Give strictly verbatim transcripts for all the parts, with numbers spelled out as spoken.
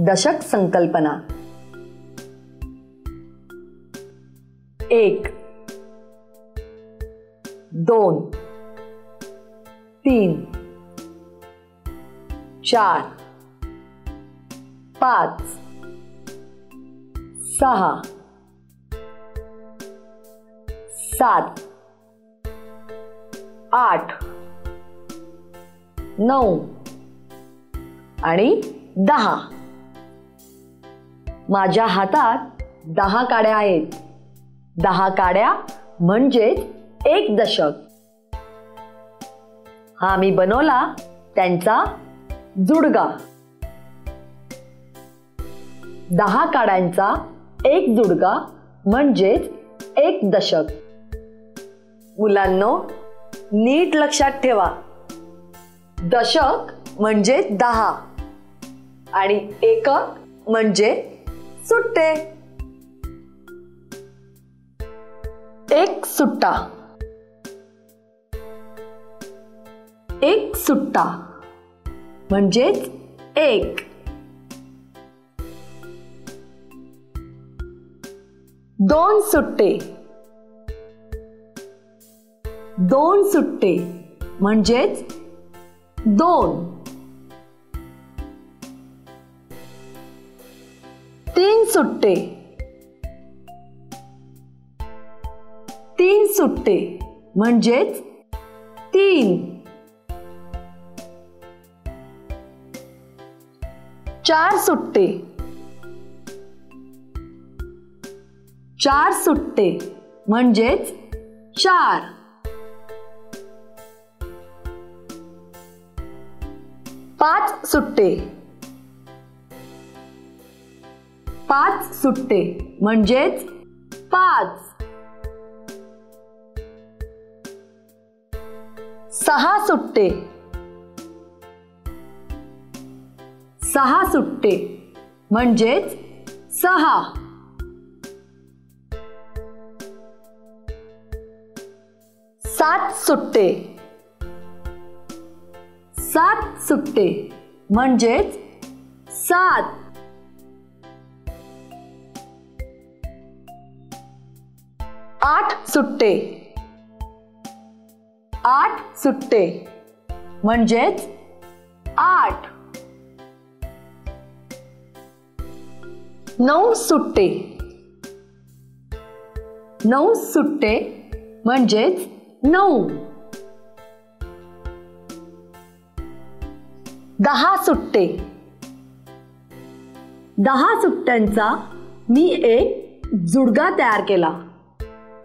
दशक संकल्पना। एक, दोन, तीन, चार, पाच, सहा, सात, आठ, नऊ आणि दहा। माझ्या हातात दहा काड्या आहेत। दहा काड्या म्हणजे एक दशक। हा मी बनवला त्यांचा जुडगा। दहा काड्यांचा एक जुडगा म्हणजे एक दशक। मुलांनो, नीट लक्षात ठेवा, दशक म्हणजे दहा आणि एकक म्हणजे सुट्टे। एक सुट्टा। एक सुट्टा म्हणजेच एक। दोन सुट्टे। दोन सुट्टे म्हणजेच दोन। तीन सुट्टे। तीन सुट्टे म्हणजेच तीन। चार सुट्टे। चार सुट्टे म्हणजेच चार। पाच सुट्टे। पाच सुट्टे म्हणजेच पाच। सहा सुट्टे। सहा सुट्टे म्हणजेच सहा। सात सुट्टे। सात सुट्टे म्हणजेच सात। आठ सुट्टे। आठ सुट्टे म्हणजेच आठ। नऊ सुट्टे। नऊ सुट्टे म्हणजेच नऊ। दहा सुट्टे। दहा सुट्ट्यांचा मी एक जुडगा तयार केला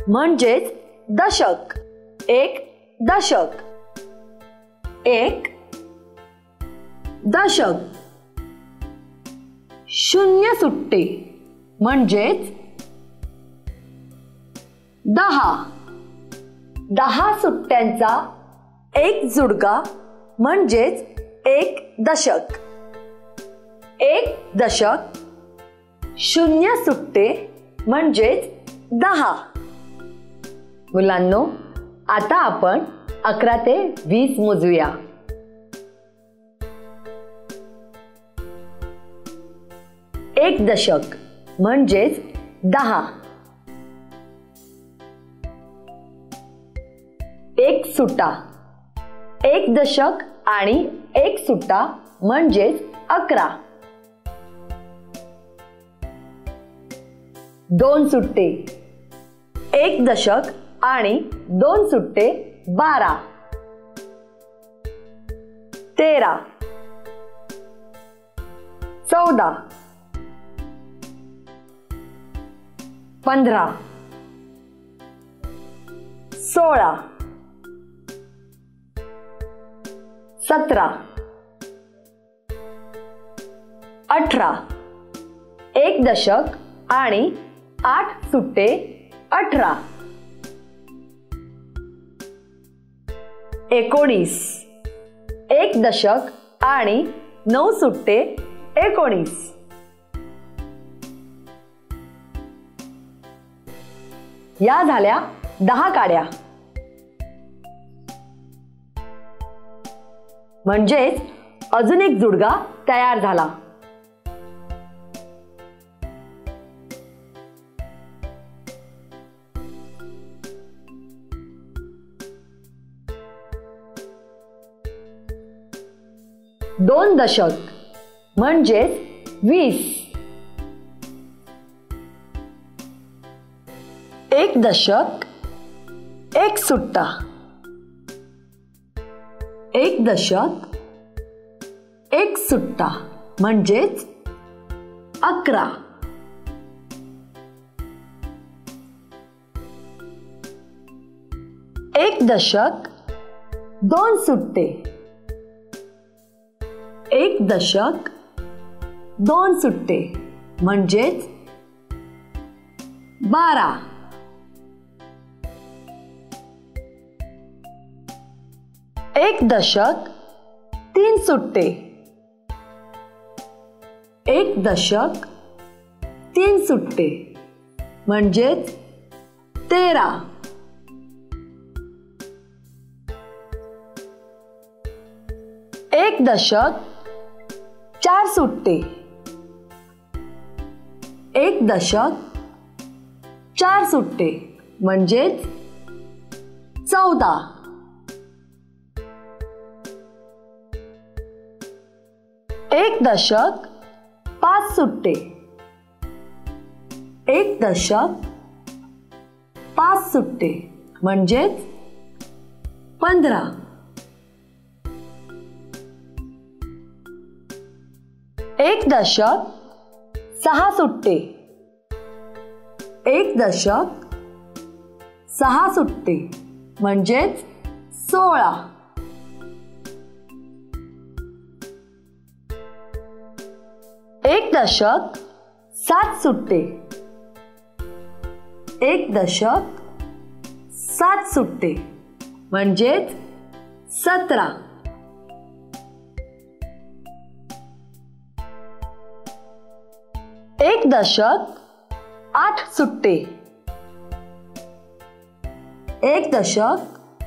म्हणजेच दशक। एक दशक। एक दशक। शून्य सुट्टे म्हणजेच दहा। दहा सुट्ट्यांचा एक जुडगा म्हणजेच एक दशक। एक दशक। शून्य सुट्टे म्हणजेच दहा। मुलांनो, आता आपण अकरा ते वीस मोजूया। एक दशक म्हणजेच दहा। एक सुट्टा। एक दशक आणि एक सुट्टा म्हणजेच अकरा। दोन सुट्टे। एक दशक आणि दोन सुट्टे बारा। तेरा। चौदा। पंधरा। सोळा। सतरा। अठरा। एक दशक आणि आठ सुट्टे अठरा। एकोणीस। एक दशक आणि नऊ सुट्टे एकोणीस। या झाल्या दहा काड्या म्हणजेच अजून एक जुडगा तयार झाला। दोन दशक म्हणजेच वीस. एक दशक एक सुट्टा. एक दशक एक सुट्टा म्हणजेच अकरा. एक दशक दोन सुट्टे. एक दशक दोन सुट्टे म्हणजेच बारा. एक दशक तीन सुट्टे. एक दशक तीन सुट्टे म्हणजेच तेरा. एक दशक चार सुट्टे. एक दशक चार सुट्टे म्हणजेच चौदा. एक दशक पाच सुट्टे. एक दशक पाच सुट्टे म्हणजेच पंधरा. एक दशक सहा सुट्टे. एक दशक सहा सुट्टे म्हणजेच सोळा. एक दशक सात सुट्टे. एक दशक सात सुट्टे म्हणजेच सतरा. एक दशक आठ सुट्टे. एक दशक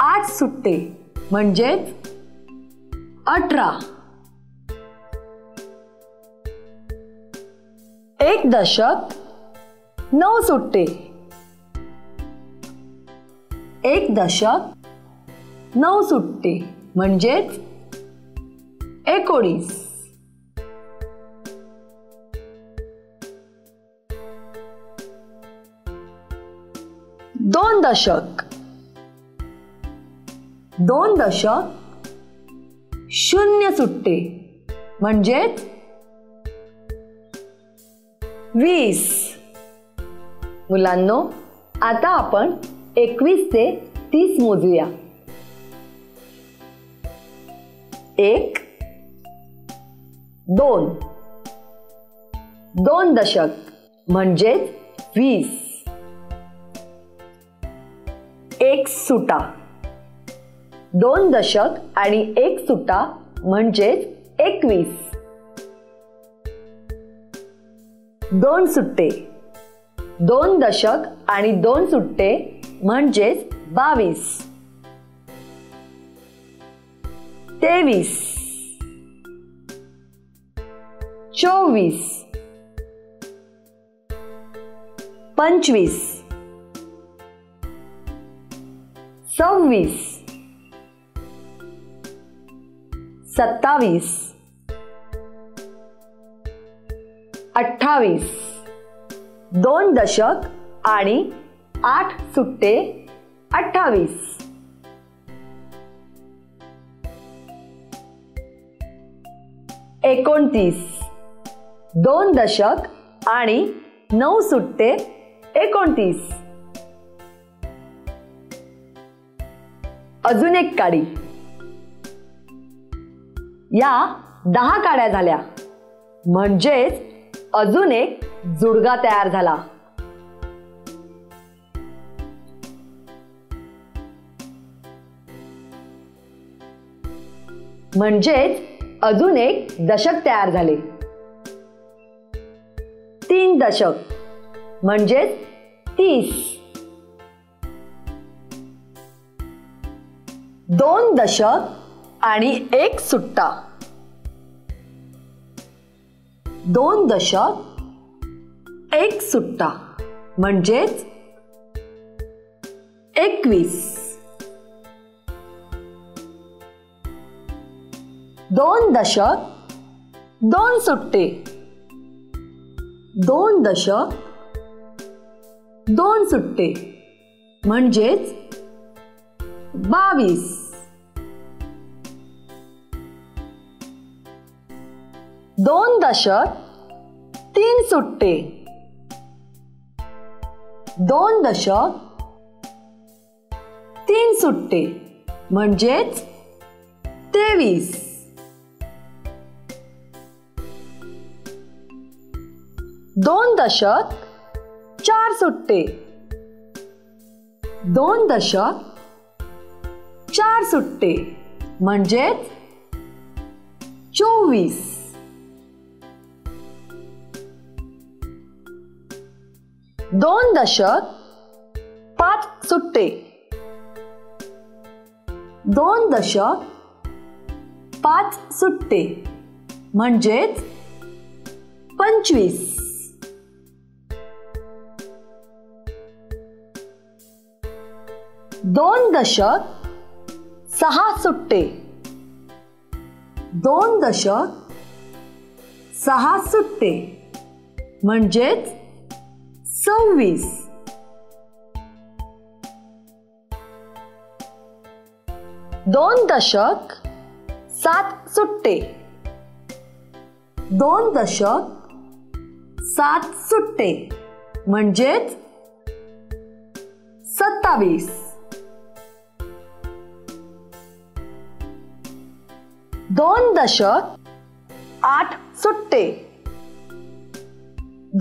आठ सुट्टे म्हणजेच अठरा. एक दशक नऊ सुट्टे. एक दशक नऊ सुट्टे म्हणजेच एकोणीस. दोन दशक. दोन दशक शून्य सुट्टे म्हणजेच वीस. मुलांनो, आता आपण एकवीस ते तीस मोजूया. एक, दोन. दोन दशक म्हणजेच वीस. एक सुटा. दोन दशक आणि एक सुटा म्हणजेच एकवीस. दोन सुट्टे. दोन दशक आणि दोन सुट्टे म्हणजेच बावीस. तेवीस. चोवीस. पंचवीस. सव्वीस. सत्तावीस. अठ्ठावीस. दोन दशक आणि आठ सुट्टे अठ्ठावीस. एकोणतीस. दोन दशक आणि नऊ सुट्टे एकोणतीस. अजून एक काडी. या दहा काड्या झाल्या म्हणजेच अजून एक जुडगा तयार झाला. म्हणजेच अजून एक दशक तयार झाले. तीन दशक म्हणजेच तीस. दोन दशक आणि एक सुट्टा. दोन दशक एक सुट्टा म्हणजेच एकवीस. दोन दशक दोन सुट्टे, दोन दशक दोन सुट्टे म्हणजेच बावीस. दोन दशक तीन सुट्टे, दोन दशक तीन सुट्टे म्हणजेच तेवीस. दोन दशक चार सुट्टे, दोन दशक चार सुट्टे म्हणजेच चोवीस. दोन दशक पाच सुट्टे, दोन दशक पाच सुट्टे म्हणजेच पंचवीस. दोन दशक सहा सुट्टे, दोन दशक सहा सुट्टे म्हणजेच सव्वीस. दोन दशक सात सुट्टे, दोन दशक सात सुट्टे म्हणजेच सत्तावीस. दोन दशक आठ सुट्टे,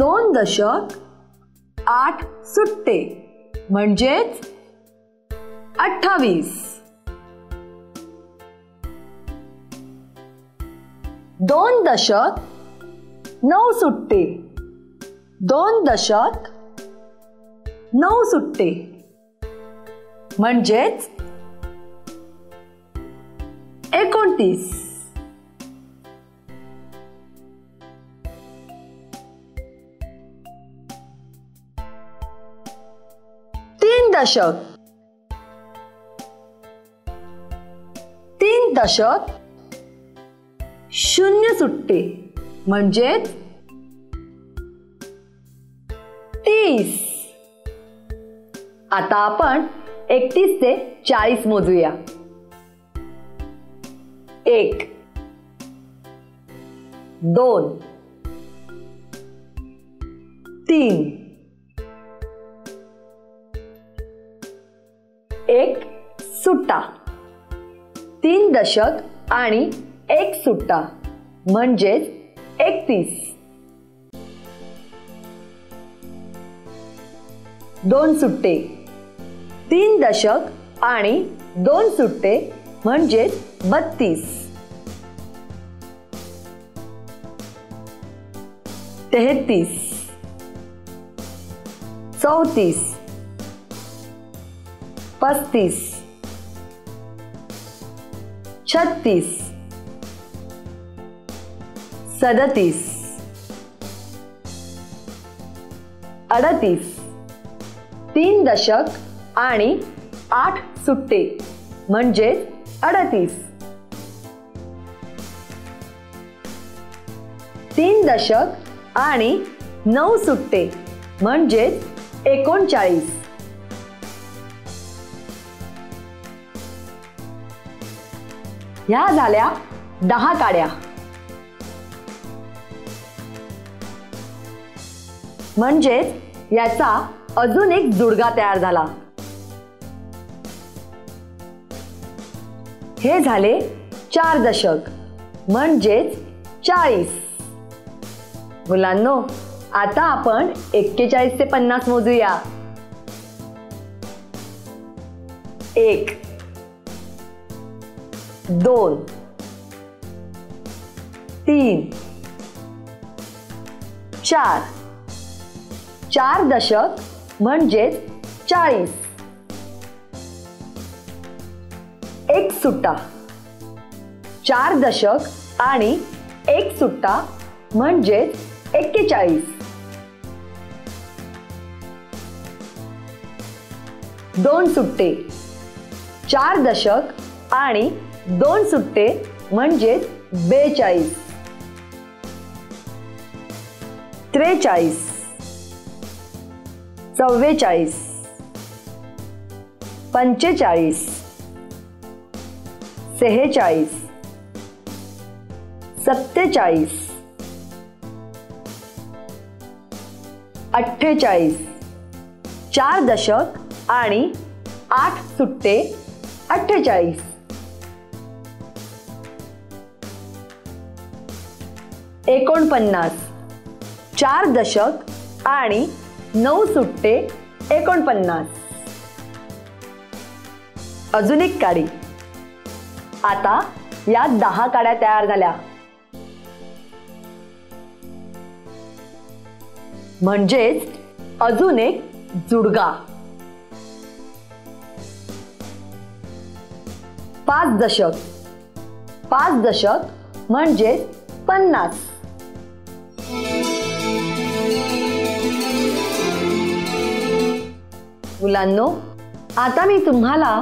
दोन दशक आठ सुट्टे म्हणजेच अठ्ठावीस. दोन दशक नऊ सुट्टे, दोन दशक नऊ सुट्टे म्हणजेच एकोणतीस. तीन दशक, तीन दशक शून्य सुट्टे म्हणजेच तीस. आता आपण एकतीस ते चाळीस मोजूया. एक, दोन, तीन. एक सुट्टा, तीन दशक आणि एक सुट्टा म्हणजेच एकतीस. दोन सुट्टे, तीन दशक आणि दोन सुट्टे म्हणजेच बत्तीस. तेहतीस, चौतीस, पस्तीस, छत्तीस, सदतीस, अडतीस. तीन दशक आणि आठ सुट्टे म्हणजेच अडतीस. तीन दशक आणि नऊ सुट्टे म्हणजेच एकोणचाळीस. ह्या झाल्या दहा काड्या. म्हणजेच याचा अजून एक जुडगा तयार झाला. हे झाले चार दशक म्हणजेच चाळीस. मुलांनो, आता आपण एक्केचाळीस ते पन्नास मोजूया. एक, दोन, तीन, चार. चार दशक म्हणजेच चाळीस. एक सुट्टा, चार दशक आणि एक सुट्टा म्हणजेच एक्केचाळीस. दोन सुट्टे, चार दशक आणि दोन सुट्टे म्हणजेच बेचाळीस, त्रेचाळीस, चव्वेचाळीस, पंचेचाळीस, सेहेचाळीस, सत्तेचाळीस, अठ्ठेचाळीस। चार दशक आणि आठ सुट्टे अठ्ठेचाळीस। एकोणपन्नास, चार दशक आणि नऊ सुट्टे एकोणपन्नास। अजून एक काडी। आता या दहा काड्या तयार झाल्या म्हणजेच अजून एक जुडगा। पाच दशक, पाच दशक म्हणजे पन्नास। मुलांनो, आता मी तुम्हाला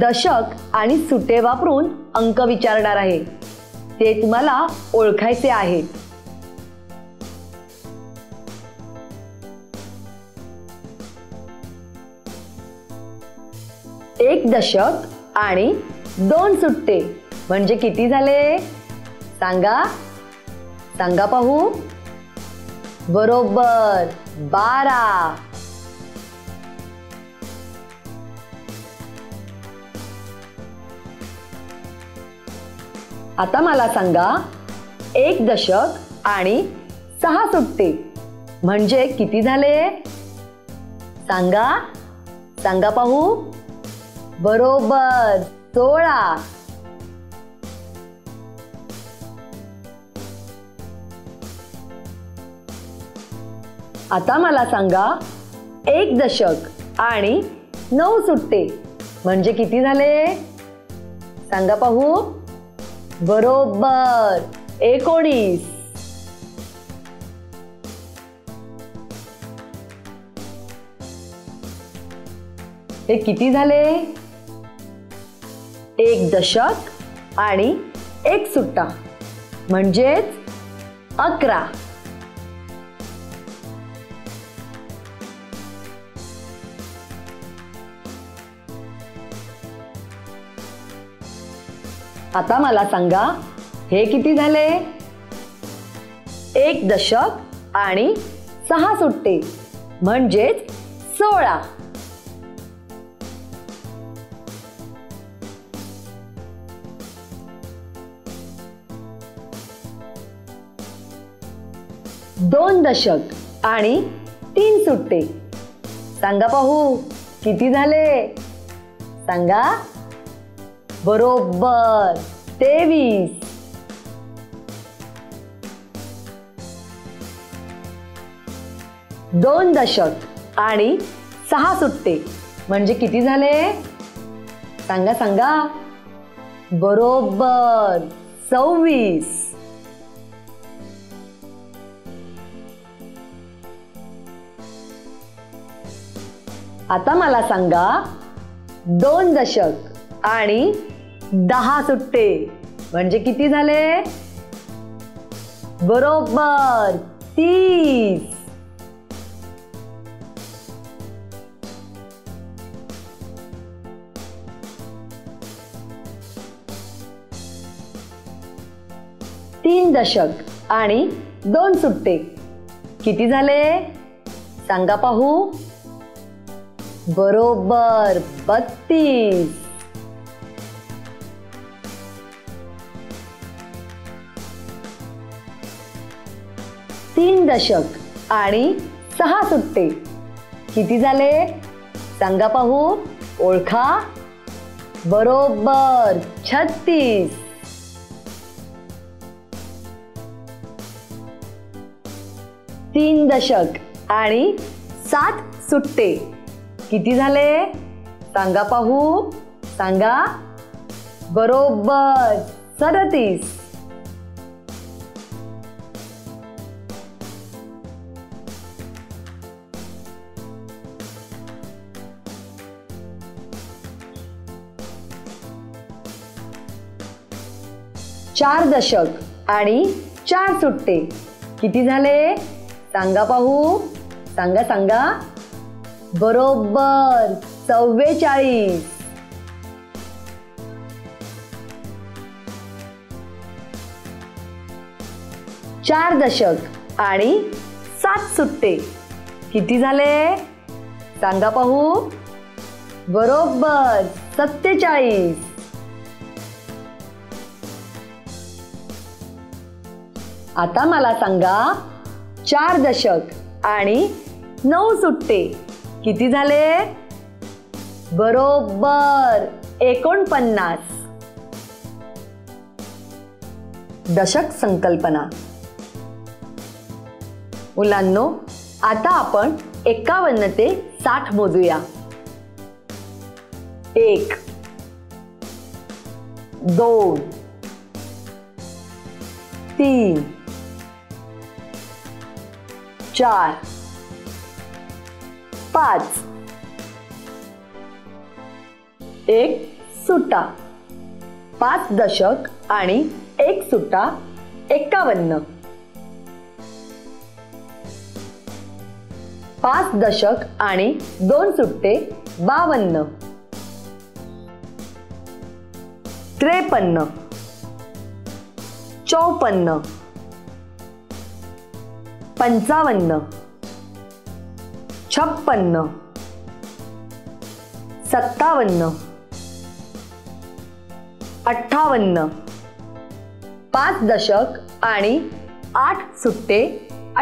दशक आणि सुटे वापरून अंक विचारणार आहे, ते तुम्हाला ओळखायचे आहेत। एक दशक आणि दोन सुट्टे म्हणजे किती झाले सांगा सांगा पाहू। बरोबर बारा। आता मला सांगा, एक दशक आणि सहा सुट्टे म्हणजे किती झाले सांगा सांगा पाहू। बरोबर सोळा। आता मला सांगा, एक दशक आणि नऊ सुट्टे म्हणजे किती झाले सांगा पाहू। बरोबर एकोणीस। हे किती झाले? एक दशक आणि एक सुट्टा म्हणजेच अकरा। आता मला सांगा, हे किती झाले? एक दशक आणि सहा सुट्टे म्हणजेच सोळा। दोन दशक आणि तीन सुट्टे सांगा पाहू किती झाले सांगा। बरोबर तेवीस। दोन दशक आणि सहा सुट्टे म्हणजे किती झाले सांगा सांगा। बरोबर सव्वीस। आता मला सांगा, दोन दशक आणि दहा सुट्टे म्हणजे किती झाले? बरोबर तीस। तीन दशक आणि दोन सुट्टे किती झाले सांगा पाहू। बरोबर बत्तीस। तीन दशक आणि सहा सुट्टे किती झाले सांगा पाहू, ओळखा। बरोबर छत्तीस। तीन दशक आणि सात सुट्टे किती झाले सांगा पाहू सांगा। बरोबर सदतीस। चार दशक आणि चार सुट्टे किती झाले सांगा पाहू, सांगा सांगा। बरोबर चव्वेचाळीस। चार दशक आणि सात सुट्टे किती झाले सांगा पाहू, बरोबर सत्तेचाळीस। आता मला सांगा चार दशक आणि नऊ सुट्टे किती झाले, बरोबर एकोणपन्नास। दशक संकल्पना। मुलांनो आता आपण एक्कावन्न ते साठ मोजूया। एक, दोन, तीन, चार, पाच। एक सुट्टा। पाच दशक आणि एक सुट्टा एक्कावन्न। पाच दशक आणि दोन सुट्टे बावन्न। त्रेपन्न, चौपन्न, पंचावन्न, छप्पन्न, सत्तावन्न, अठ्ठावन्न। पाच दशक आणि आठ सुट्टे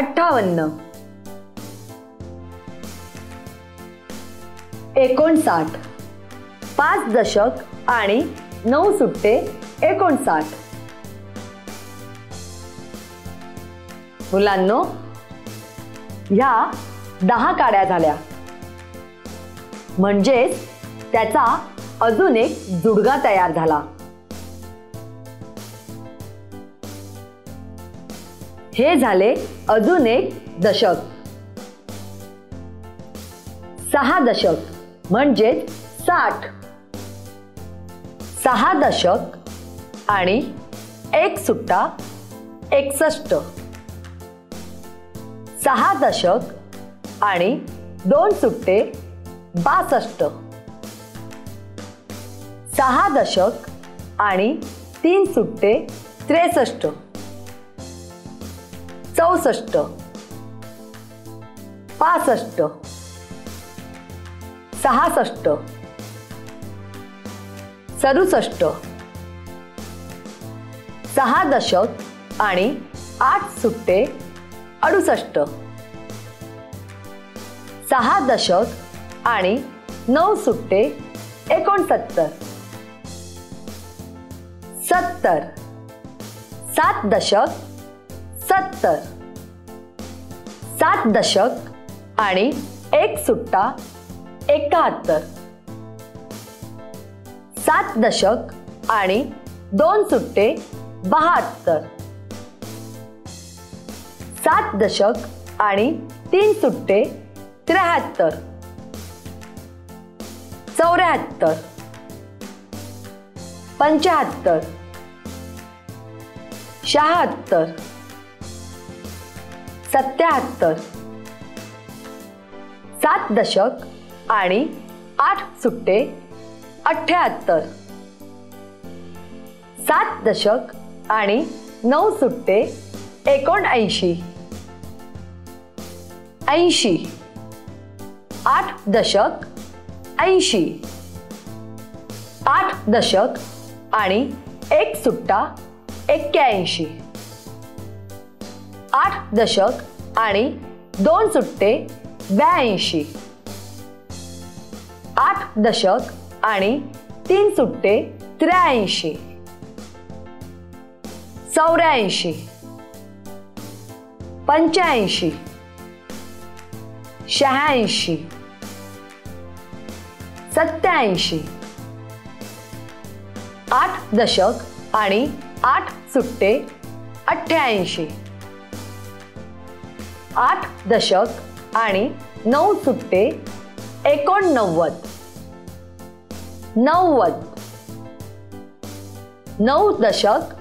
अठ्ठावन्न। एकोणसाठ। पाच दशक आणि नऊ सुट्टे एकोणसाठ। मुलांनो ह्या दहा काड्या झाल्या, म्हणजेच त्याचा अजून एक जुडगा तयार झाला। हे झाले अजून एक दशक। सहा दशक म्हणजे साठ। सहा दशक आणि एक सुट्टा एकसष्ट। सहा दशक आणि दोन सुट्टे बासष्ट। सहा दशक आणि तीन सुट्टे त्रेसष्ट, चौसष्ट, पासष्ट, सहासष्ट, सदुसष्ट। सहा दशक आणि आठ सुट्टे अडुसष्ट। सहा दशक आणि नऊ सुट्टे एकोणसत्तर, सत्तर। सात दशक सत्तर। सात दशक आणि एक सुट्टा एकाहत्तर। सात दशक आणि दोन सुट्टे बहात्तर। सात दशक आणि तीन सुट्टे त्र्याहत्तर, चौऱ्याहत्तर, पंचाहत्तर, शहात्तर, सत्याहत्तर। सात दशक आणि आठ सुट्टे अठ्याहत्तर। सात दशक आणि नऊ सुट्टे एकोणऐंशी, ऐंशी। आठ दशक ऐंशी। आठ दशक आणि एक सुट्टा एक्क्याऐंशी। आठ दशक आणि दोन सुट्टे ब्याऐंशी। आठ दशक आणि तीन सुट्टे त्र्याऐंशी, चौऱ्याऐंशी, पंच्याऐंशी, शहाऐंशी, सत्याऐंशी। आठ दशक आणि आठ सुट्टे अठ्ठ्याऐंशी। आठ दशक आणि नऊ सुट्टे एकोणनव्वद, नव्वद। नऊ दशक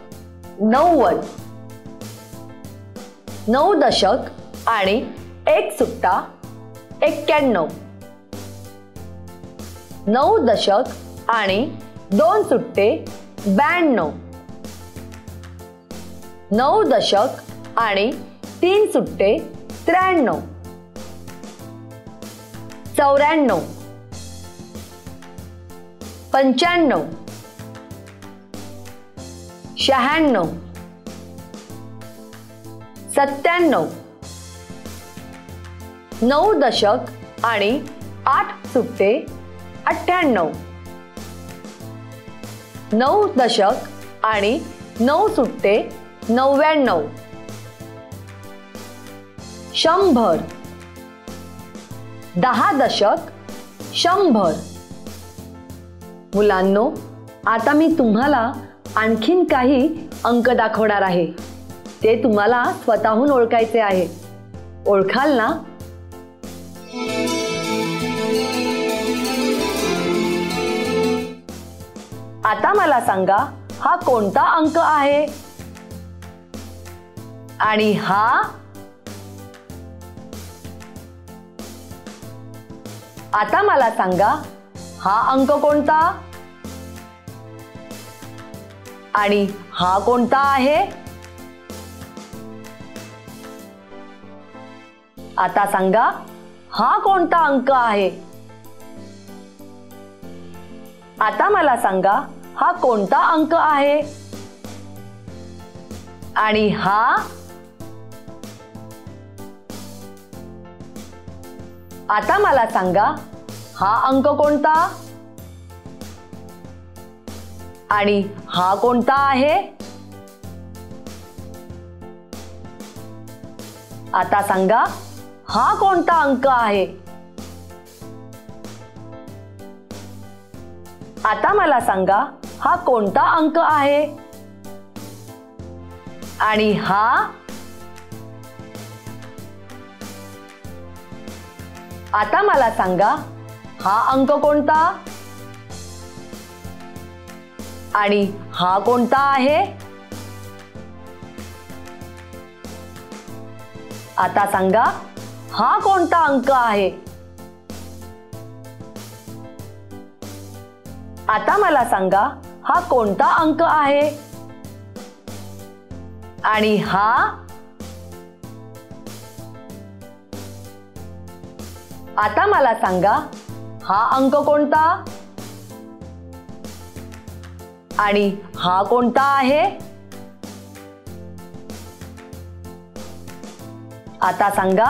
नव्वद, नौ दशक आणि एक सुट्टा एक्क्याण्णव, नऊ दशक आणि दोन सुट्टे ब्याण्णव, नऊ दशक आणि तीन सुट्टे त्र्याण्णव, चौऱ्याण्णव, पंच्याण्णव, शहाण्णव, सत्त्याण्णव, नऊ दशक आणि आठ सुट्टे अठ्ठ्याण्णव, नऊ दशक आणि नऊ सुट्टे नव्याण्णव, शंभर, दहा दशक शंभर. मुलांनो, आता मी तुम्हाला आणखीन काही अंक दाखवणार आहे. ते तुम्हाला स्वतःहून ओळखायचे आहे. ओळखाल ना? आता मला सांगा, हा कोणता अंक आहे आणि हा? आता मला सांगा, हा अंक कोणता आणि हा कोणता आहे? आता सांगा, हा कोणता अंक आहे? आता मला सांगा, हा कोणता अंक आहे आणि हा? आता मला सांगा, हा अंक कोणता आणि हा कोणता आहे? आता सांगा, हा कोणता अंक आहे? आता मला सांगा, हा कोणता अंक आहे आणि हा? आता मला सांगा, हा अंक कोणता आणि हा कोणता आहे? आता सांगा, हा कोणता अंक आहे? आता मला सांगा, हा कोणता अंक आहे आणि हा? आता मला सांगा, हा अंक कोणता आणि हा कोणता आहे? आता सांगा,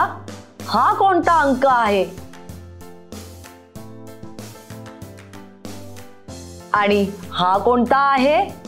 हा कोणता अंक आहे आणि हा कोणता आहे?